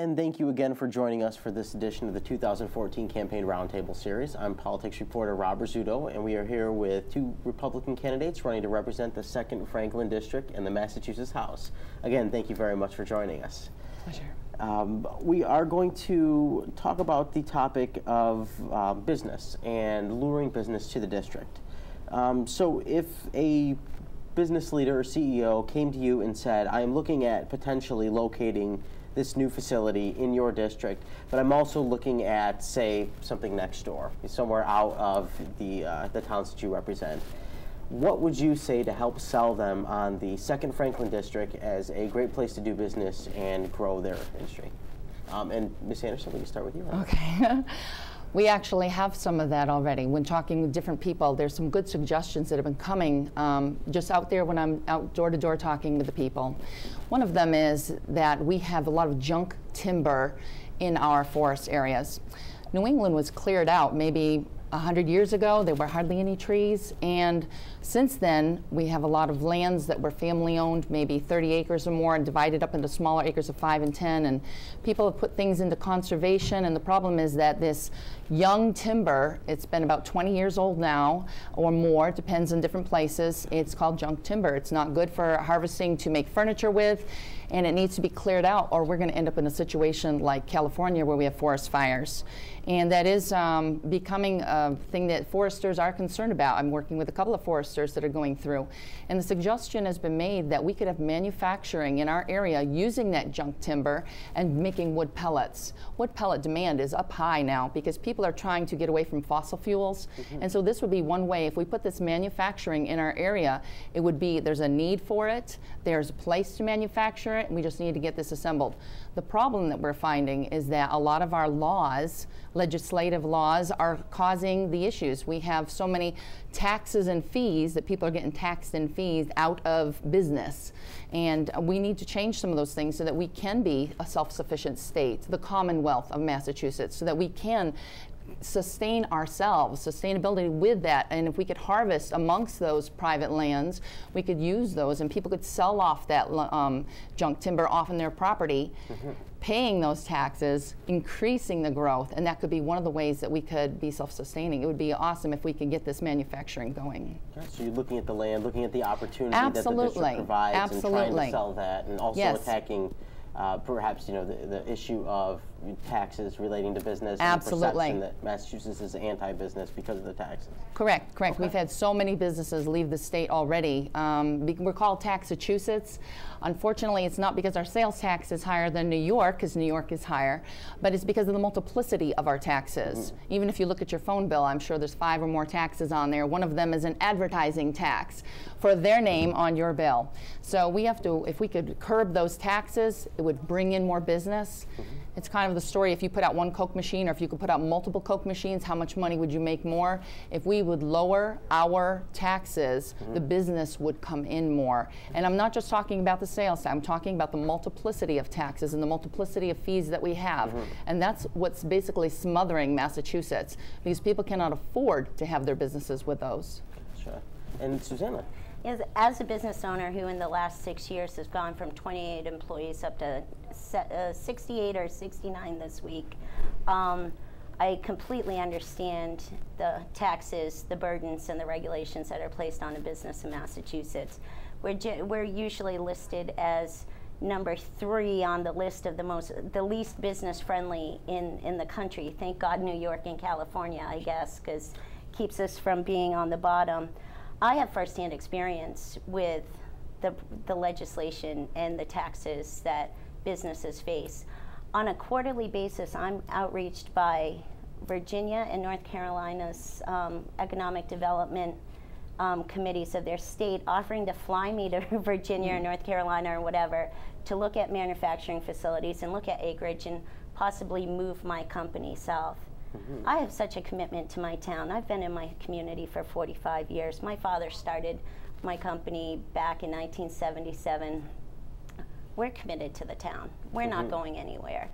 And thank you again for joining us for this edition of the 2014 Campaign Roundtable Series. I'm politics reporter Robert Zudo, and we are here with two Republican candidates running to represent the 2nd Franklin District and the Massachusetts House. Again, thank you very much for joining us. Pleasure. We are going to talk about the topic of business and luring business to the district. So if a business leader or CEO came to you and said, I'm looking at potentially locating this new facility in your district, but I'm also looking at, say, something next door, somewhere out of the towns that you represent, what would you say to help sell them on the 2nd Franklin District as a great place to do business and grow their industry? And Ms. Anderson, let me start with you. Okay. We actually have some of that already. When talking with different people, there's some good suggestions that have been coming just out there when I'm out door-to-door talking with the people. One of them is that we have a lot of junk timber in our forest areas. New England was cleared out maybe 100 years ago. There were hardly any trees, and since then we have a lot of lands that were family owned, maybe 30 acres or more, and divided up into smaller acres of 5 and 10, and people have put things into conservation. And the problem is that this young timber, it's been about 20 years old now or more, depends on different places. It's called junk timber. It's not good for harvesting to make furniture with, and it needs to be cleared out, or we're going to end up in a situation like California where we have forest fires. And that is becoming a thing that foresters are concerned about. I'm working with a couple of foresters that are going through, and the suggestion has been made that we could have manufacturing in our area using that junk timber and making wood pellets. Wood pellet demand is up high now because people are trying to get away from fossil fuels, and so this would be one way. If we put this manufacturing in our area, it would be, there's a need for it, there's a place to manufacture it, and we just need to get this assembled. The problem that we're finding is that a lot of our laws, legislative laws, are causing the issues. We have so many taxes and fees that people are getting taxed and fees out of business. And we need to change some of those things so that we can be a self-sufficient state, the Commonwealth of Massachusetts, so that we can sustain ourselves, sustainability with that. And if we could harvest amongst those private lands, we could use those, and people could sell off that junk timber off in their property, paying those taxes, increasing the growth, and that could be one of the ways that we could be self-sustaining. It would be awesome if we could get this manufacturing going. Okay, so you're looking at the land, looking at the opportunity that the district provides, and trying to sell that, and also attacking perhaps, you know, the issue of taxes relating to business. Absolutely. And the perception that Massachusetts is anti-business because of the taxes. Correct, correct. Okay. We've had so many businesses leave the state already. We're called Taxachusetts. Unfortunately, it's not because our sales tax is higher than New York, because New York is higher, but it's because of the multiplicity of our taxes. Even if you look at your phone bill, I'm sure there's 5 or more taxes on there. One of them is an advertising tax for their name on your bill. So we have to, if we could curb those taxes, it would bring in more business. It's kind of the story, if you put out 1 Coke machine, or if you could put out multiple Coke machines, how much money would you make more? If we would lower our taxes, the business would come in more. And I'm not just talking about the sales tax, I'm talking about the multiplicity of taxes and the multiplicity of fees that we have. And that's what's basically smothering Massachusetts, because people cannot afford to have their businesses with those. Sure. And Susannah? Yes, as a business owner who in the last 6 years has gone from 28 employees up to 68 or 69 this week, I completely understand the taxes, the burdens, and the regulations that are placed on a business in Massachusetts. We're usually listed as number 3 on the list of the least business friendly in the country. Thank God New York and California, I guess, because keeps us from being on the bottom. I have firsthand experience with the legislation and the taxes that businesses face. On a quarterly basis, I'm outreached by Virginia and North Carolina's economic development committees of their state, offering to fly me to Virginia or North Carolina or whatever to look at manufacturing facilities and look at acreage and possibly move my company south. I have such a commitment to my town. I've been in my community for 45 years. My father started my company back in 1977. We're committed to the town. We're not going anywhere.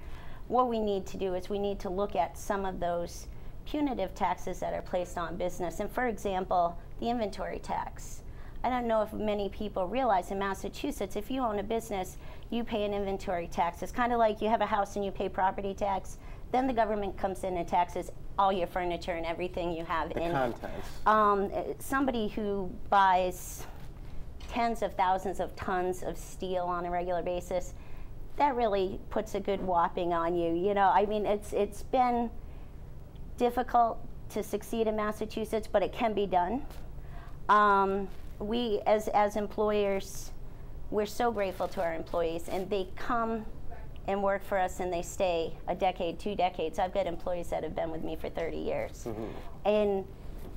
What we need to do is we need to look at some of those punitive taxes that are placed on business. And for example, the inventory tax. I don't know if many people realize in Massachusetts, if you own a business, you pay an inventory tax. It's kind of like you have a house and you pay property tax. Then the government comes in and taxes all your furniture and everything you have in it. Somebody who buys tens of thousands of tons of steel on a regular basis, that really puts a good whopping on you. You know, I mean, it's been difficult to succeed in Massachusetts, but it can be done. We, as employers, we're so grateful to our employees, and they come and work for us and they stay a decade, 2 decades. I've got employees that have been with me for 30 years. Mm-hmm. And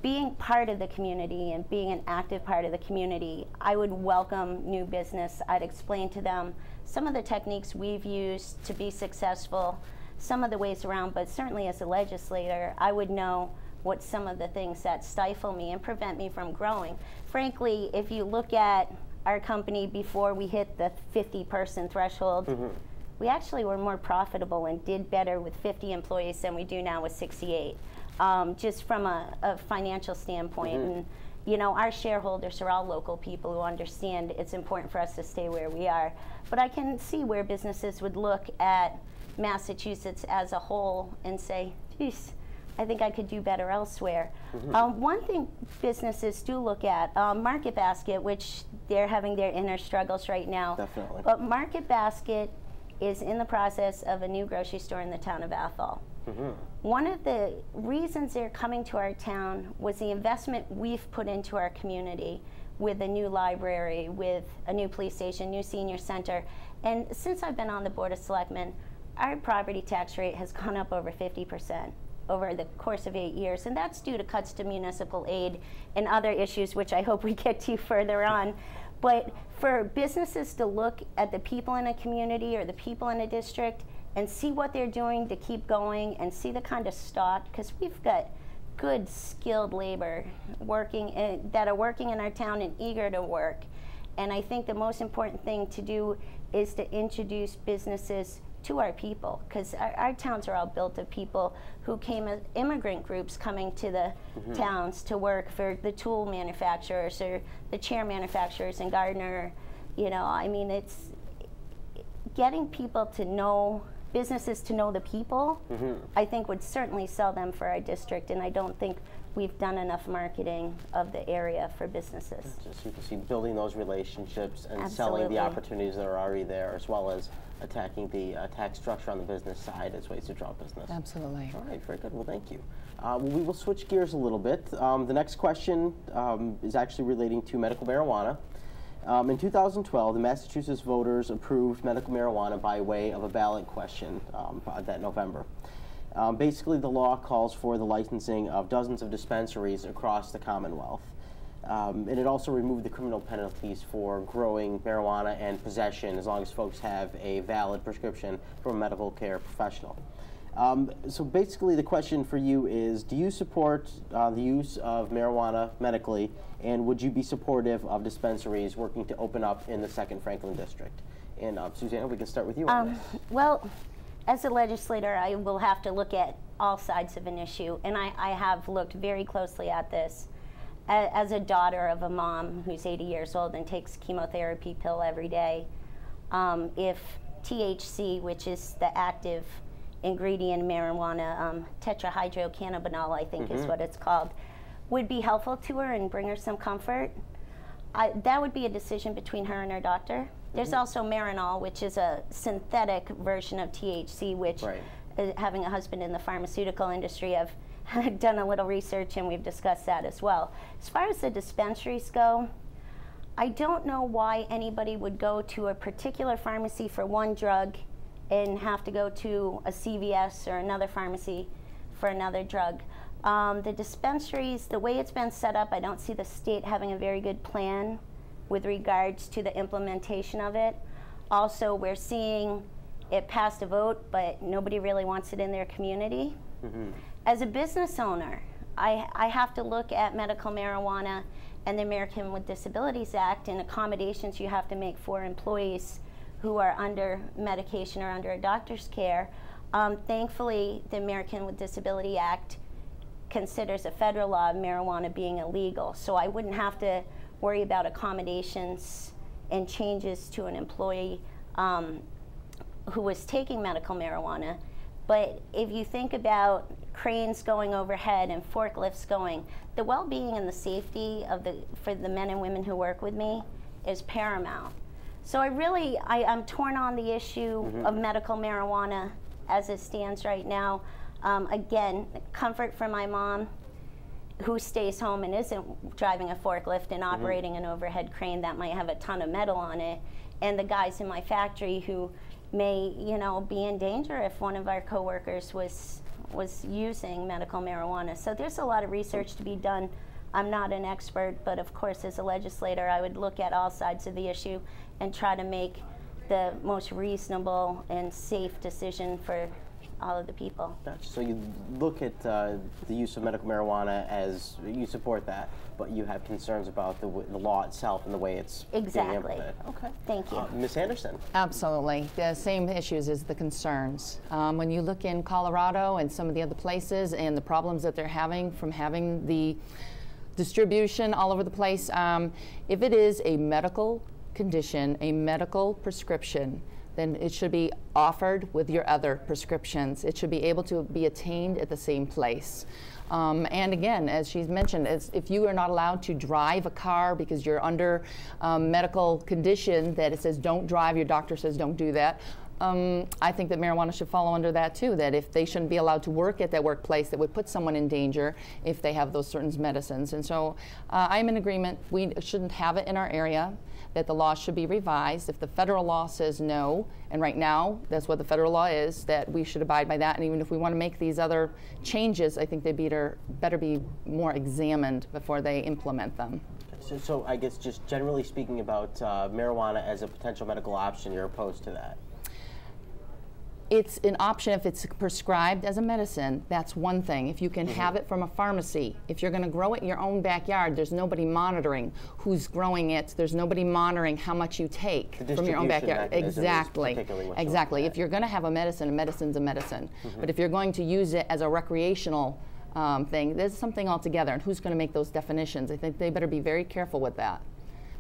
being part of the community and being an active part of the community, I would welcome new business. I'd explain to them some of the techniques we've used to be successful, some of the ways around, but certainly as a legislator, I would know what some of the things that stifle me and prevent me from growing. Frankly, if you look at our company before we hit the 50-person threshold, mm-hmm. we actually were more profitable and did better with 50 employees than we do now with 68, just from a financial standpoint. Mm-hmm. And you know, our shareholders are all local people who understand it's important for us to stay where we are. But I can see where businesses would look at Massachusetts as a whole and say, geez, I think I could do better elsewhere. Mm-hmm. One thing businesses do look at, Market Basket, which they're having their inner struggles right now. Definitely. But Market Basket is in the process of a new grocery store in the town of Athol. Mm-hmm. One of the reasons they're coming to our town was the investment we've put into our community with a new library, with a new police station, new senior center. And since I've been on the Board of Selectmen, our property tax rate has gone up over 50% over the course of 8 years, and that's due to cuts to municipal aid and other issues, which I hope we get to further on. But for businesses to look at the people in a community or the people in a district and see what they're doing to keep going and see the kind of stock, because we've got good skilled labor working that are working in our town and eager to work. And I think the most important thing to do is to introduce businesses to our people, because our towns are all built of people who came as immigrant groups coming to the mm-hmm. towns to work for the tool manufacturers or the chair manufacturers and Gardner. You know, I mean, it's getting people to know, businesses to know the people, mm-hmm. I think would certainly sell them for our district, and I don't think we've done enough marketing of the area for businesses. So you can see building those relationships and Absolutely. Selling the opportunities that are already there, as well as attacking the tax structure on the business side as ways to draw business. Absolutely. All right, very good. Well, thank you. We will switch gears a little bit. The next question is actually relating to medical marijuana. In 2012, the Massachusetts voters approved medical marijuana by way of a ballot question that November. Basically, the law calls for the licensing of dozens of dispensaries across the Commonwealth. And it also removed the criminal penalties for growing marijuana and possession, as long as folks have a valid prescription from a medical care professional. So basically, the question for you is, do you support the use of marijuana medically, and would you be supportive of dispensaries working to open up in the 2nd Franklin District? And Susannah, we can start with you on this. Well, as a legislator, I will have to look at all sides of an issue, and I have looked very closely at this. As a daughter of a mom who's 80 years old and takes chemotherapy pill every day, if THC, which is the active ingredient in marijuana, tetrahydrocannabinol, I think mm-hmm. is what it's called, would be helpful to her and bring her some comfort, that would be a decision between her and her doctor. There's also Marinol, which is a synthetic version of THC, which right. Having a husband in the pharmaceutical industry, I've done a little research and we've discussed that as well. As far as the dispensaries go, I don't know why anybody would go to a particular pharmacy for one drug and have to go to a CVS or another pharmacy for another drug. The dispensaries, the way it's been set up, I don't see the state having a very good plan with regards to the implementation of it. Also, we're seeing it passed a vote, but nobody really wants it in their community. Mm-hmm. As a business owner, I have to look at medical marijuana and the Americans with Disabilities Act and accommodations you have to make for employees who are under medication or under a doctor's care. Thankfully, the Americans with Disabilities Act considers a federal law of marijuana being illegal, so I wouldn't have to worry about accommodations and changes to an employee who was taking medical marijuana. But if you think about cranes going overhead and forklifts going, the well-being and the safety of for the men and women who work with me is paramount. So I'm torn on the issue of medical marijuana as it stands right now. Again, comfort for my mom, who stays home and isn't driving a forklift and operating an overhead crane that might have a ton of metal on it, and the guys in my factory who may, you know, be in danger if one of our coworkers was using medical marijuana. So there's a lot of research to be done. I'm not an expert, but of course as a legislator I would look at all sides of the issue and try to make the most reasonable and safe decision for all of the people. Gotcha. So you look at the use of medical marijuana as you support that, but you have concerns about the law itself and the way it's being implemented. Okay. Thank you. Ms. Anderson. Absolutely. The same issues as the concerns. When you look in Colorado and some of the other places and the problems that they're having from having the distribution all over the place, if it is a medical condition, a medical prescription, then it should be offered with your other prescriptions. It should be able to be attained at the same place. And again, as she's mentioned, if you are not allowed to drive a car because you're under medical condition that it says don't drive, your doctor says don't do that, I think that marijuana should follow under that too, that if they shouldn't be allowed to work at that workplace that would put someone in danger if they have those certain medicines. And so I'm in agreement. We shouldn't have it in our area, that the law should be revised. If the federal law says no, and right now that's what the federal law is, that we should abide by that. And even if we want to make these other changes, I think they better be more examined before they implement them. So I guess just generally speaking about marijuana as a potential medical option, you're opposed to that? It's an option if it's prescribed as a medicine. That's one thing. If you can have it from a pharmacy, if you're going to grow it in your own backyard, there's nobody monitoring who's growing it. There's nobody monitoring how much you take from your own backyard. Exactly. If you're going to have a medicine's a medicine. But if you're going to use it as a recreational thing, there's something altogether. And who's going to make those definitions? I think they better be very careful with that.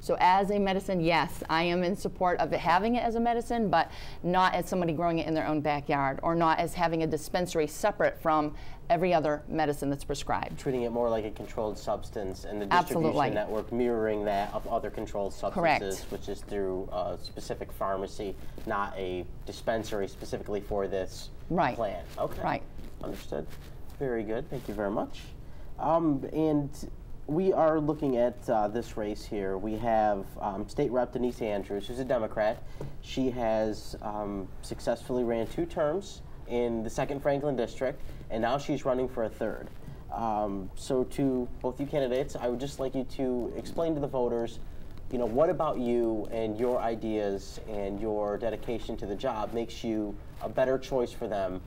So as a medicine, yes, I am in support of it, having it as a medicine, but not as somebody growing it in their own backyard, or not as having a dispensary separate from every other medicine that's prescribed. Treating it more like a controlled substance, and the distribution network mirroring that of other controlled substances, which is through a specific pharmacy, not a dispensary specifically for this plan. Okay. Right. Understood. Very good. Thank you very much. And we are looking at this race here. We have State Rep Denise Andrews, who's a Democrat. She has successfully ran 2 terms in the 2nd Franklin District, and now she's running for a 3rd. So to both you candidates, I would just like you to explain to the voters, you know, what about you and your ideas and your dedication to the job makes you a better choice for them,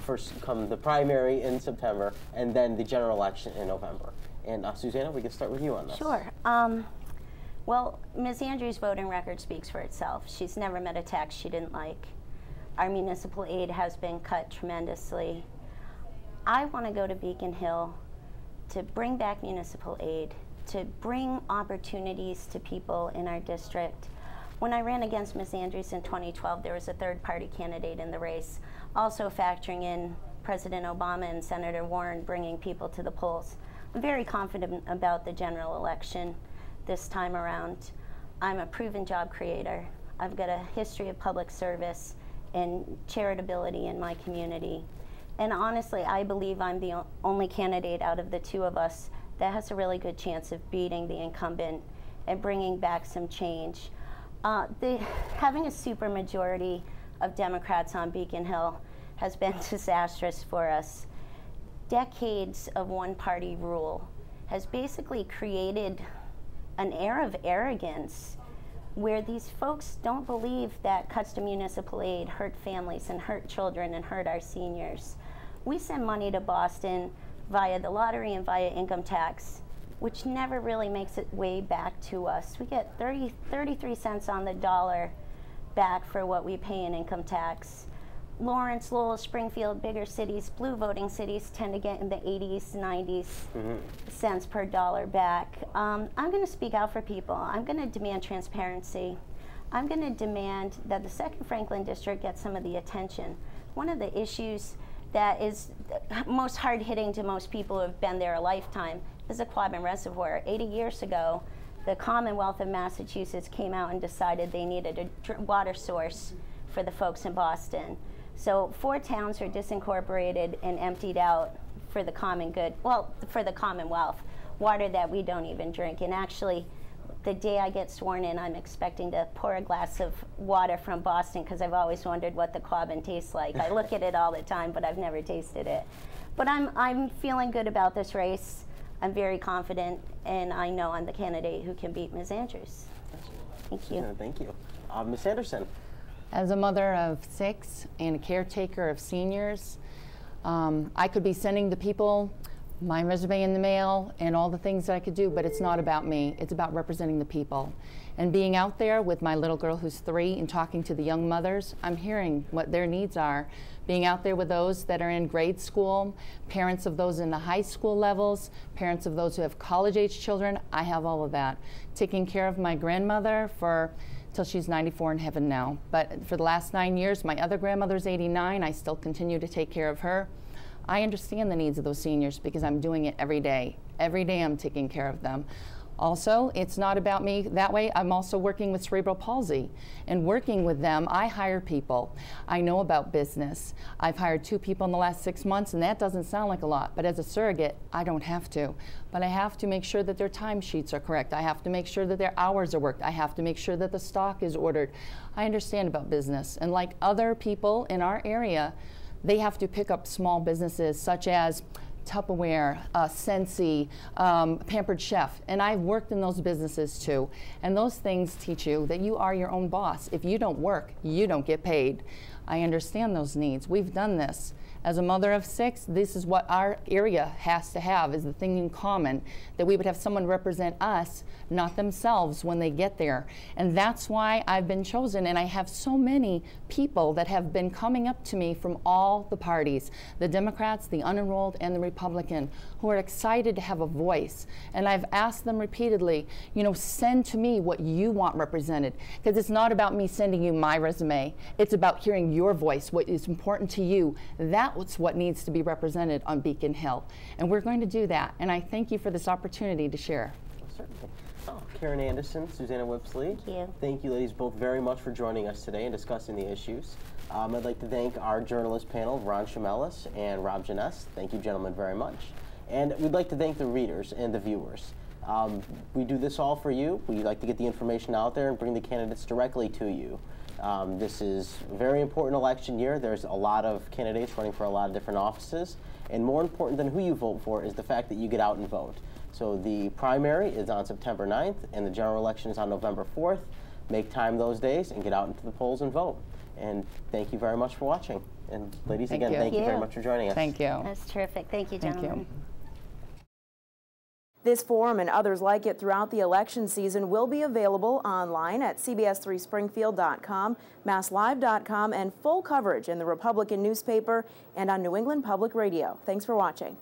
first come the primary in September and then the general election in November. And Susannah, we can start with you on this. Sure. Well, Ms. Andrews' voting record speaks for itself. She's never met a tax she didn't like. Our municipal aid has been cut tremendously. I want to go to Beacon Hill to bring back municipal aid, to bring opportunities to people in our district. When I ran against Ms. Andrews in 2012, there was a third-party candidate in the race, also factoring in President Obama and Senator Warren bringing people to the polls. I'm very confident about the general election this time around. I'm a proven job creator. I've got a history of public service and charitability in my community. And honestly, I believe I'm the only candidate out of the 2 of us that has a really good chance of beating the incumbent and bringing back some change. Having a super majority of Democrats on Beacon Hill has been disastrous for us. Decades of one-party rule has basically created an air of arrogance where these folks don't believe that cuts to municipal aid hurt families and hurt children and hurt our seniors. We send money to Boston via the lottery and via income tax, which never really makes its way back to us. We get 33 cents on the dollar back for what we pay in income tax. Lawrence, Lowell, Springfield, bigger cities, blue voting cities tend to get in the 80s, 90s cents per dollar back. I'm going to speak out for people. I'm going to demand transparency. I'm going to demand that the 2nd Franklin District get some of the attention. One of the issues that is most hard-hitting to most people who have been there a lifetime is the Quabbin Reservoir. 80 years ago, the Commonwealth of Massachusetts came out and decided they needed a water source for the folks in Boston. So 4 towns were disincorporated and emptied out for the common good, well, for the Commonwealth, water that we don't even drink. And actually, the day I get sworn in, I'm expecting to pour a glass of water from Boston because I've always wondered what the Quabbin tastes like. I look at it all the time, but I've never tasted it. But I'm feeling good about this race. I'm very confident, and I know I'm the candidate who can beat Ms. Andrews. Thank you. Thank you. Ms. Anderson. As a mother of 6 and a caretaker of seniors, I could be sending the people my resume in the mail and all the things that I could do, but it's not about me. It's about representing the people. And being out there with my little girl who's 3 and talking to the young mothers, I'm hearing what their needs are. Being out there with those that are in grade school, parents of those in the high school levels, parents of those who have college-age children, I have all of that. Taking care of my grandmother for till she's 94 in heaven now. But for the last 9 years, my other grandmother's 89, I still continue to take care of her. I understand the needs of those seniors because I'm doing it every day. Every day I'm taking care of them. Also, it's not about me that way. I'm also working with cerebral palsy. And working with them, I hire people. I know about business. I've hired 2 people in the last 6 months, and that doesn't sound like a lot. But as a surrogate, I don't have to. But I have to make sure that their timesheets are correct. I have to make sure that their hours are worked. I have to make sure that the stock is ordered. I understand about business. And like other people in our area, they have to pick up small businesses such as Tupperware, Scentsy, Pampered Chef, and I've worked in those businesses too. And those things teach you that you are your own boss. If you don't work, you don't get paid. I understand those needs. We've done this. As a mother of 6, this is what our area has to have, is the thing in common, that we would have someone represent us, not themselves, when they get there. And that's why I've been chosen, and I have so many people that have been coming up to me from all the parties, the Democrats, the unenrolled, and the Republican, who are excited to have a voice. And I've asked them repeatedly, you know, send to me what you want represented, because it's not about me sending you my resume. It's about hearing your voice, what is important to you. That's what needs to be represented on Beacon Hill. And we're going to do that. And I thank you for this opportunity to share. Certainly. Karen Anderson, Susannah Whipps Lee. Thank you. Thank you, ladies, both very much for joining us today and discussing the issues. I'd like to thank our journalist panel, Ron Chamellis and Rob Janes. Thank you, gentlemen, very much. And we'd like to thank the readers and the viewers. We do this all for you. We like to get the information out there and bring the candidates directly to you. This is a very important election year. There's a lot of candidates running for a lot of different offices. And more important than who you vote for is the fact that you get out and vote. So the primary is on September 9th, and the general election is on November 4th. Make time those days and get out into the polls and vote. And thank you very much for watching. And ladies, again, thank you very much for joining us. Thank you. That's terrific. Thank you, gentlemen. Thank you. This forum and others like it throughout the election season will be available online at CBS3Springfield.com, MassLive.com, and full coverage in the Republican newspaper and on New England Public Radio. Thanks for watching.